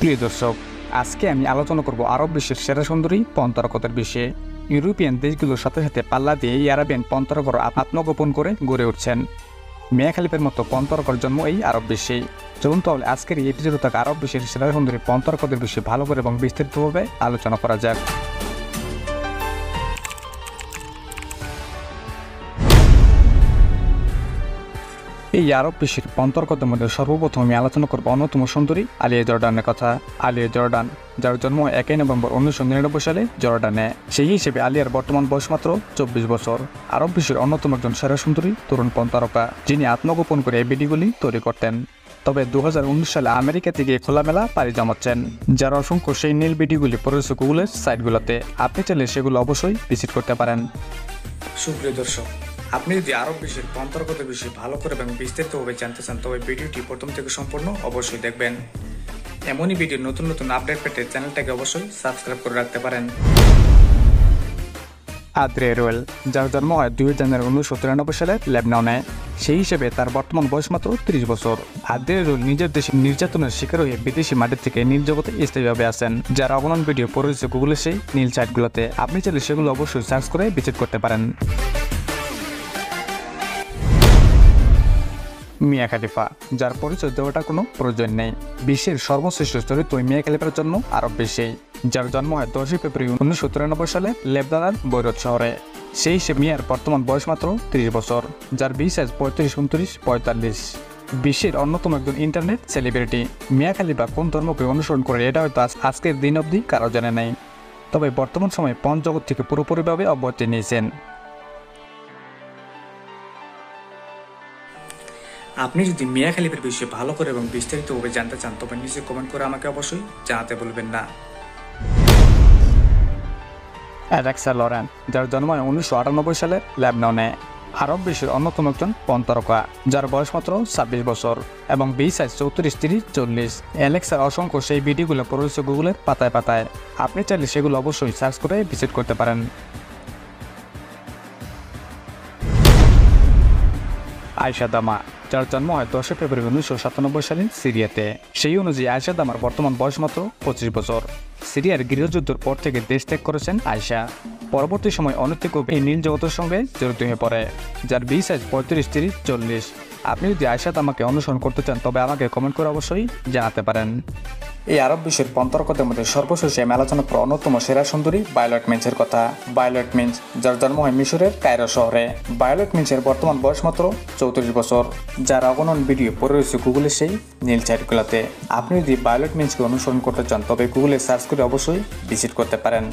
প্রিয় দর্শক, আজকে আমি আলোচনা করব আরব বিশ্বের সেরা সুন্দরী পন্থরকতার বিষয়ে। ইউরোপিয়ান দেশগুলোর সাথে সাথে পাল্লা দিয়ে আরবিয়ান পন্থরকর আত্মগোপন করে গড়ে উঠছেন। মেয়া খালিফের মতো পন্থরকর জন্ম এই আরব বিশ্বে। চলুন তাহলে আজকের এই ভিডিওতে থাকা আরব বিশ্বের সেরা সুন্দরী পন্থরকদের বিষয়ে ভালো করে এবং বিস্তারিতভাবে আলোচনা করা যাক। এই আরব বিশ্বের পন্থরকদের মধ্যে সর্বপ্রথম আমি আলোচনা করব অন্যতম সুন্দরী আলিয়া জর্ডানের কথা। আলিয়া জর্ডান, যার জন্ম 1 নভেম্বর 1999 সালে জর্ডানে। সেই হিসেবে আলিয়ার বর্তমান বয়স মাত্র 24 বছর। আরব বিশ্বের অন্যতম একজন সেরা সুন্দরী তরুণ পন্থরকা, যিনি আত্মগোপন করে এই ভিডিওগুলি তৈরি করতেন। তবে 2019 সালে আমেরিকা থেকে খোলামেলা পাড়ি জমাচ্ছেন, যার অসংখ্য সেই নীল ভিডিওগুলি পড়েছে গুগলের সাইটগুলোতে। আপনি চাইলে সেগুলো অবশ্যই ভিজিট করতে পারেন। সুপ্রিয় দর্শক, আপনি যদি আরব বিশ্বের পন্থরকতার বিষয়ে ভালো করে এবং বিস্তারিতভাবে জানতে চান তবে ভিডিওটি প্রথম থেকে সম্পূর্ণ অবশ্যই দেখবেন। এমনই ভিডিওর নতুন নতুন আপডেট পেতে চ্যানেলটাকে অবশ্যই সাবস্ক্রাইব করে রাখতে পারেন। আদ্রে রোয়েল, যার জন্ম হয় 2 জানুয়ারি 1993 সালে লেবনানে। সেই হিসেবে তার বর্তমান বয়স মাত্র 30 বছর। আদ্রে রোয়েল নিজের দেশে নির্যাতনের শিকার হয়ে বিদেশি মাটি থেকে নীল জগতে স্থায়ীভাবে আসেন, যার অবলম্বন ভিডিও পড়েছে গুগলে সেই নীল সাইটগুলোতে। আপনি চাইলে সেগুলো অবশ্যই সার্চ করে ভিজিট করতে পারেন। মিয়া খালিফা, যার পরিচয় দেওয়াটা কোনো প্রয়োজন নেই। বিশ্বের সর্বশ্রেষ্ঠ চরিত্র মিয়া খালিফার জন্য আরব বিশ্বে, যার জন্ম হয় 10 ফেব্রুয়ারি 1993 সালে লেবনানের বৈরুত শহরে। সেই হিসেবে মিয়ার বর্তমান বয়স মাত্র 30 বছর, যার বিশেষ 35, 39, 45। বিশ্বের অন্যতম একজন ইন্টারনেট সেলিব্রিটি মিয়া খালিফা কোন ধর্মকে অনুসরণ করে এটা হয়তো আজকের দিন অবধি কারো জানে নাই, তবে বর্তমান সময়ে পঞ্চ জগৎ থেকে পুরোপুরিভাবে অব্যাহতি নিয়েছেন। আপনি যদি মিয়া খালিফের বিষয়ে ভালো করে এবং বিস্তারিতভাবে জানতে চান তবে নিচে কমেন্ট করে আমাকে অবশ্যই জানাতে বলবেন না। অ্যালেক্সা লরেন, যার জন্ম হয় 1998 সালে লেবনানে। আরব বিশ্বের অন্যতম একজন পন্থরকা, যার বয়স মাত্র 26 বছর এবং বিশেষ 34, 30, 40। অ্যালেক্সার অসংখ্য সেই ভিডিওগুলো পড়েছে গুগলের পাতায় পাতায়। আপনি চাইলে সেগুলো অবশ্যই সার্চ করে ভিজিট করতে পারেন। আয়েশা দামা, যার জন্ম হয় 10 ফেব্রুয়ারি 1997 সালে সিরিয়াতে। সেই অনুযায়ী আয়েশা দামার বর্তমান বয়স মাত্র 25 বছর। সিরিয়ার গৃহযুদ্ধের পর থেকে দেশ ত্যাগ করেছেন আয়েশা। পরবর্তী সময় অনৈতিক এই নীল জগতের সঙ্গে জড়িত হয়ে পড়ে, যার বিশেষ 35, 30, 40। আপনি যদি আয়েশা দামাকে অনুসরণ করতে চান তবে আমাকে কমেন্ট করে অবশ্যই জানাতে পারেন। এই আরব বিশ্বের পন্থরকদের মধ্যে সর্বশেষে আলোচনা করা অন্যতম সেরা সুন্দরী ভায়োলেট মিন্সের কথা। ভায়োলেট মিন্স, যার জন্ম হয় মিশরের কায়রো শহরে। ভায়োলেট মিন্সের বর্তমান বয়স মাত্র 34 বছর, যার অগণন ভিডিও পড়ে রয়েছে গুগলের সেই নীল সাইটগুলোতে। আপনি যদি ভায়োলেট মিন্সকে অনুসরণ করতে চান তবে গুগলে সার্চ করে অবশ্যই ভিজিট করতে পারেন।